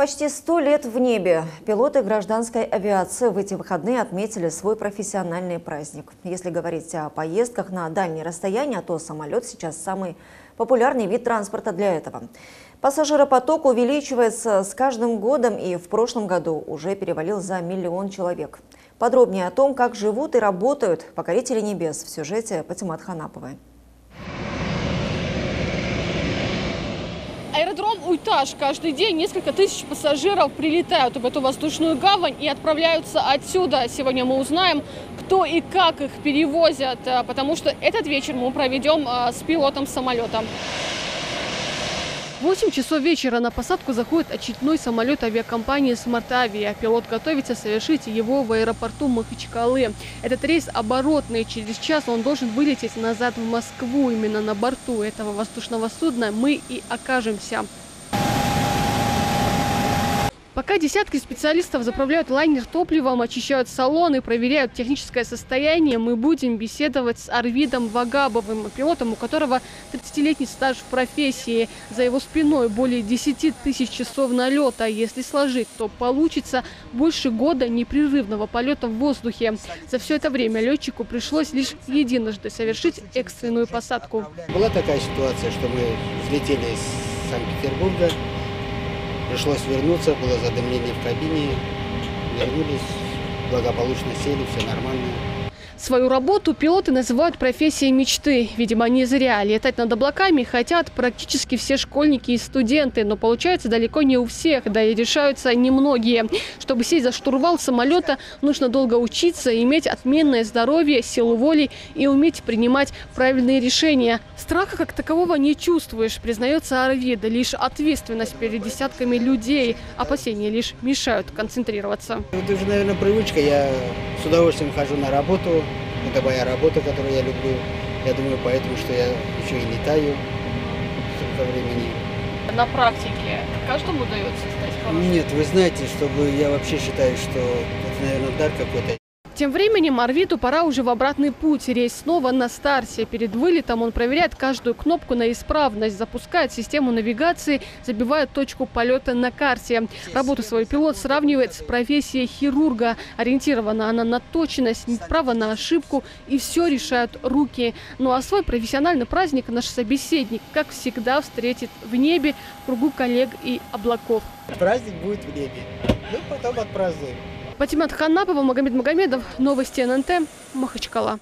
Почти 100 лет в небе. Пилоты гражданской авиации в эти выходные отметили свой профессиональный праздник. Если говорить о поездках на дальние расстояния, то самолет сейчас самый популярный вид транспорта для этого. Пассажиропоток увеличивается с каждым годом и в прошлом году уже перевалил за 1 миллион человек. Подробнее о том, как живут и работают покорители небес, в сюжете Патимат Ханаповой. Аэродром Уйтаж. Каждый день несколько тысяч пассажиров прилетают в эту воздушную гавань и отправляются отсюда. Сегодня мы узнаем, кто и как их перевозят, потому что этот вечер мы проведем с пилотом самолета. В 8 часов вечера на посадку заходит очередной самолет авиакомпании «Смартавия». Пилот готовится совершить его в аэропорту Махачкалы. Этот рейс оборотный. Через час он должен вылететь назад в Москву. Именно на борту этого воздушного судна мы и окажемся. Пока десятки специалистов заправляют лайнер топливом, очищают салоны, проверяют техническое состояние, мы будем беседовать с Арвидом Вагабовым, пилотом, у которого 30-летний стаж в профессии. За его спиной более 10 тысяч часов налета. Если сложить, то получится больше года непрерывного полета в воздухе. За все это время летчику пришлось лишь единожды совершить экстренную посадку. Была такая ситуация, что мы взлетели из Санкт-Петербурга. Пришлось вернуться, было задымление в кабине, вернулись, благополучно сели, все нормально. Свою работу пилоты называют профессией мечты. Видимо, не зря. Летать над облаками хотят практически все школьники и студенты, но получается далеко не у всех, да и решаются немногие. Чтобы сесть за штурвал самолета, нужно долго учиться, иметь отменное здоровье, силу воли и уметь принимать правильные решения. Страха как такового не чувствуешь, признается Арвид. Лишь ответственность перед десятками людей. Опасения лишь мешают концентрироваться. Это уже, наверное, привычка. Я с удовольствием хожу на работу. Это моя работа, которую я люблю. Я думаю, поэтому, что я еще и летаю столько времени. На практике каждому удается стать хорошим? Нет, вы знаете, чтобы я вообще считаю, что это, наверное, дар какой-то. Тем временем Арвиду пора уже в обратный путь. Рейс снова на старте. Перед вылетом он проверяет каждую кнопку на исправность, запускает систему навигации, забивает точку полета на карте. Работу свой пилот сравнивает с профессией хирурга. Ориентирована она на точность, нет права на ошибку, и все решают руки. Ну а свой профессиональный праздник наш собеседник, как всегда, встретит в небе, в кругу коллег и облаков. Праздник будет в небе. Ну, потом отпразднуем. Патимат Ханапова, Магомед Магомедов. Новости ННТ. Махачкала.